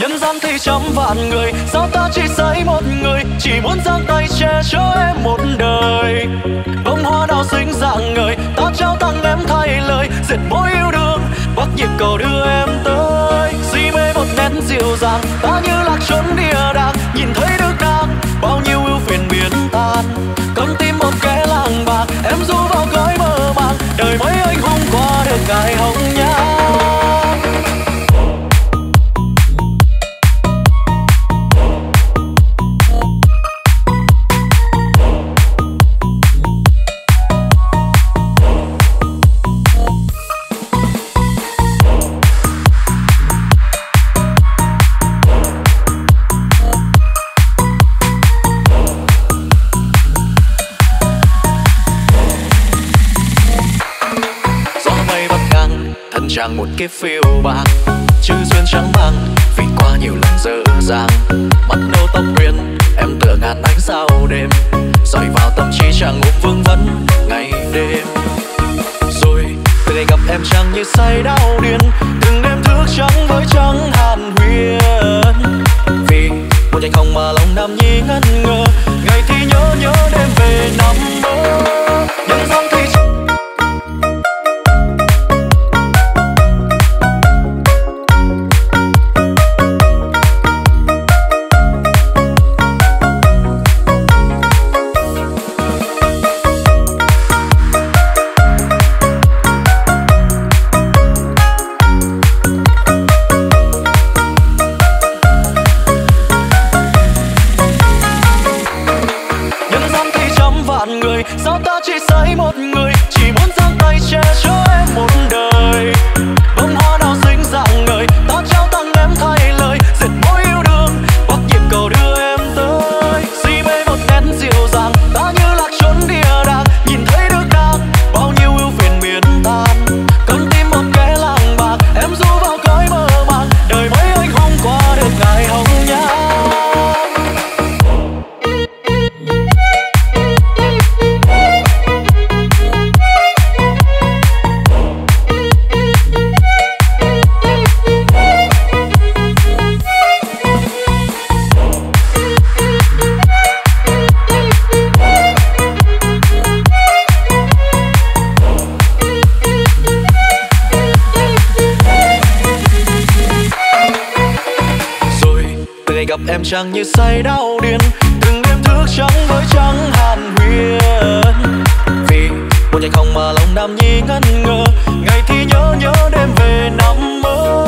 Nhân gian thì trăm vạn người, sao ta chỉ say một người? Chỉ muốn giang tay che cho em một đời. Bông hoa đào xinh dạng người, ta trao tặng em thay lời. Dệt mối yêu đương, bắt nhịp cầu đưa em tới. Duy mê một nét dịu dàng, ta như lạc trốn địa đàng. Nhìn thấy được nàng, bao nhiêu ưu phiền biến tan. Cấm tim một kẻ làng bạc, em du vào cõi mơ màng. Đời mấy anh hùng qua được Ải Hồng Nhan. Chẳng một cái phiêu bạc, chữ duyên trắng băng vì qua nhiều lần dở dàng. Mắt nâu tâm quyến, em tựa ngàn ánh sao đêm, dọi vào tâm trí chẳng ngủ vương vấn ngày đêm. Rồi từ ngày gặp em chẳng như say đau điên, từng đêm thức trắng với trắng hàn huyền. Vì một nhành hồng mà lòng nam nhi ngẩn ngơ, ngày thì nhớ nhớ đêm về nằm mơ. Nhân gian thì chẳng như say đau điên, từng đêm thức trắng với trắng hàn huyền. Vì một nhành hồng mà lòng nam nhi ngẩn ngơ, ngày thì nhớ nhớ đêm về nằm mơ.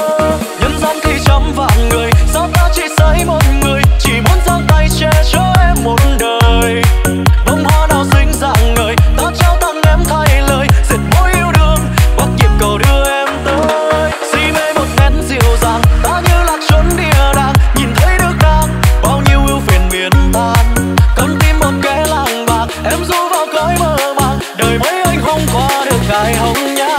Nhân gian thì trăm vạn người, sao ta chỉ say một người? Chỉ muốn giang tay che cho em một đời. Bông hoa đào xinh dạng người, ta trao tặng em thay lời. Dệt mối yêu đương, bắt nhịp cầu đưa em tới. Si mê một nét dịu dàng, ta như lạc trốn địa đàng. Nhìn thấy em du vào cõi mơ màng, đời mấy anh không qua được Ải Hồng Nhan.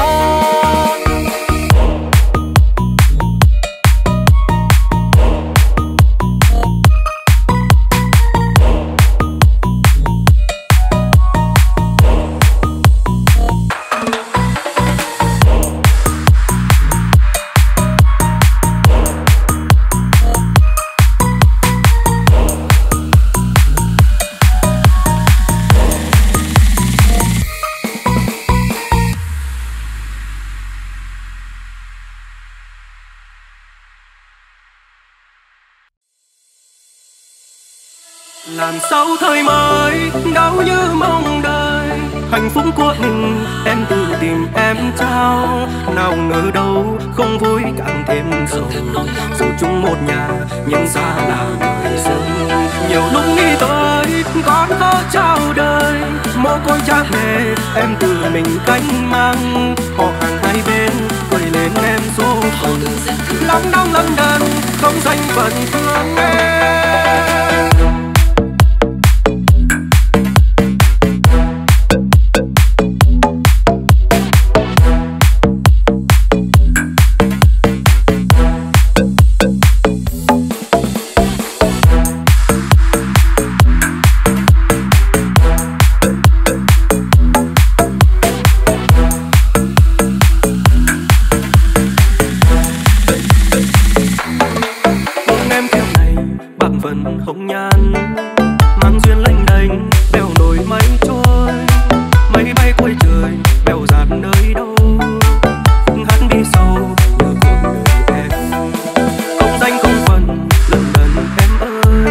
Làn sóng thời mới đau như mong đợi, hạnh phúc của mình em tự tìm em trao. Nào ngờ đâu không vui càng thêm sầu, dù chung một nhà nhưng xa là người dân. Nhiều lúc nghĩ tới con có trao đời, mồ côi cha mẹ em tự mình cánh mang. Họ hàng hai bên cười lên em du hồn, lắng đong lắm đần không danh phận thương em. hồng nhan mang duyên lênh đênh bèo nổi mây trôi, mây bay quay trời bèo dạt nơi đâu hát đi sâu đưa cuộc đời em không danh không phận lần lần em ơi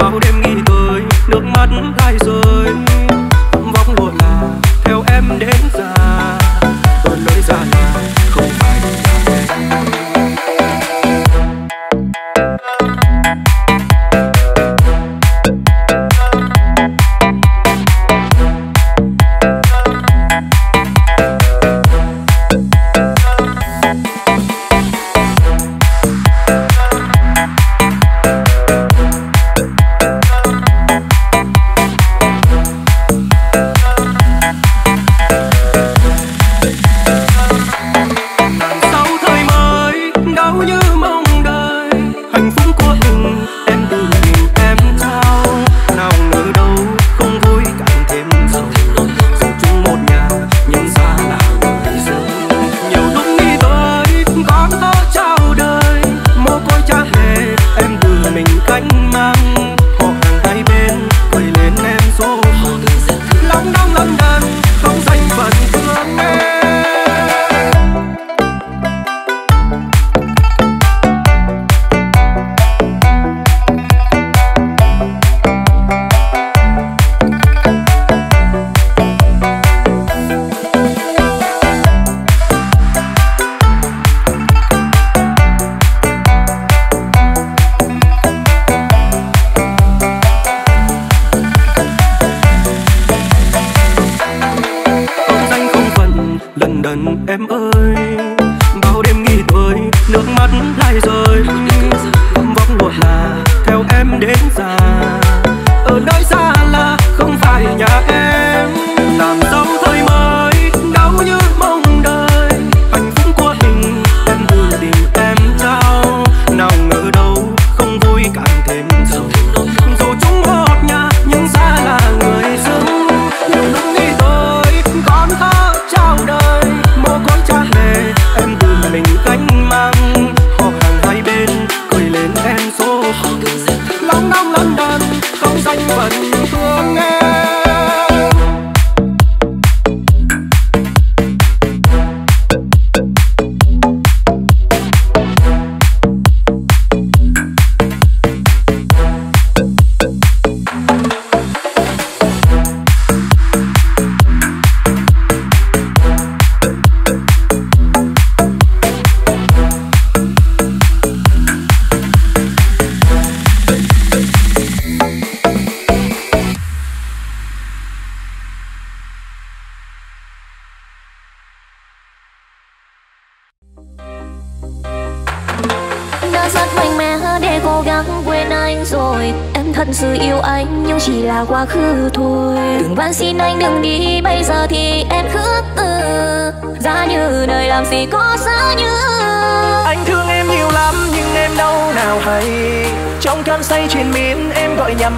bao đêm nghĩ tới nước mắt lại rơi vọng lụa là theo em đến già còn lối già là không phải là em. Đừng hỏi em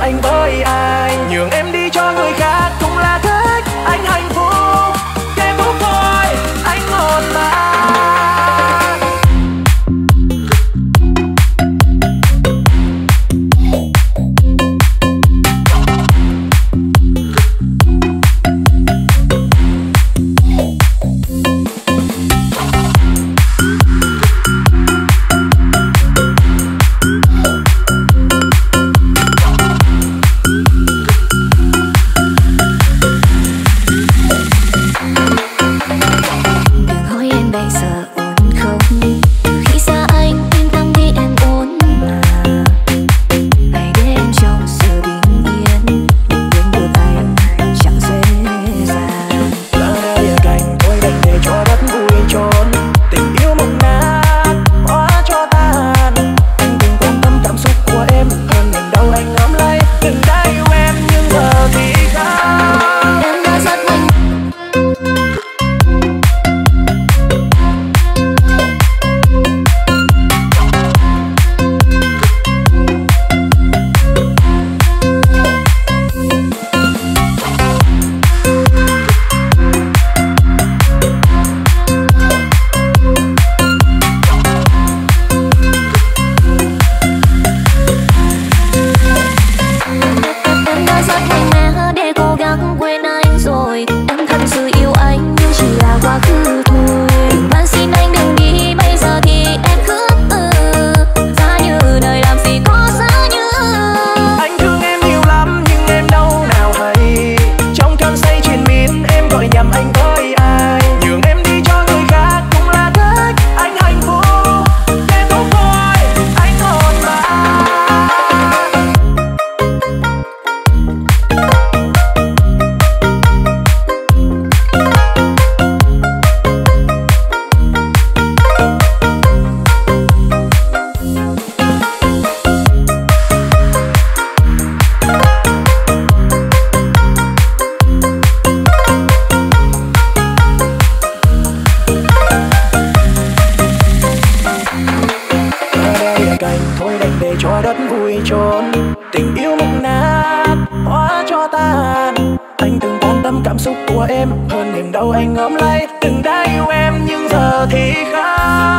bây giờ cành. Thôi đành để cho đất vui trốn, tình yêu mục nát hóa cho tan. Anh từng quan tâm cảm xúc của em hơn niềm đau anh ôm lấy. Từng đã yêu em nhưng giờ thì khác.